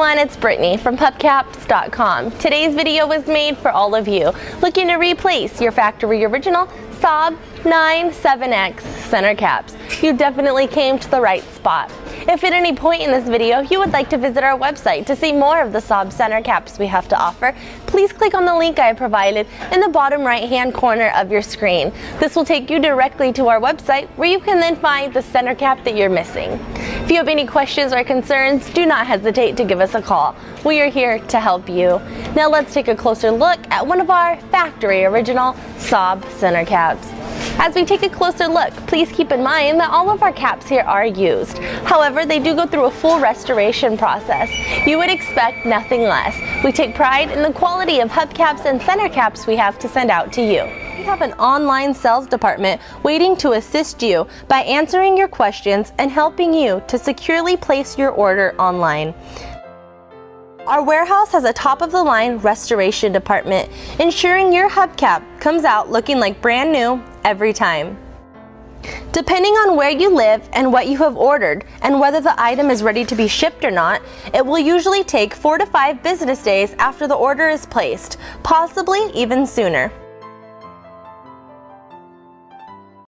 everyone, it's Brittany from Hubcaps.com. Today's video was made for all of you looking to replace your factory original Saab 9-7X center caps. You definitely came to the right spot. If at any point in this video you would like to visit our website to see more of the Saab center caps we have to offer, please click on the link I provided in the bottom right hand corner of your screen. This will take you directly to our website where you can then find the center cap that you're missing. If you have any questions or concerns, do not hesitate to give us a call. We are here to help you. Now let's take a closer look at one of our factory original Saab center caps. As we take a closer look, please keep in mind that all of our caps here are used. However, they do go through a full restoration process. You would expect nothing less. We take pride in the quality of hubcaps and center caps we have to send out to you. We have an online sales department waiting to assist you by answering your questions and helping you to securely place your order online. Our warehouse has a top-of-the-line restoration department, ensuring your hubcap comes out looking like brand new every time. Depending on where you live and what you have ordered and whether the item is ready to be shipped or not, it will usually take 4 to 5 business days after the order is placed, possibly even sooner.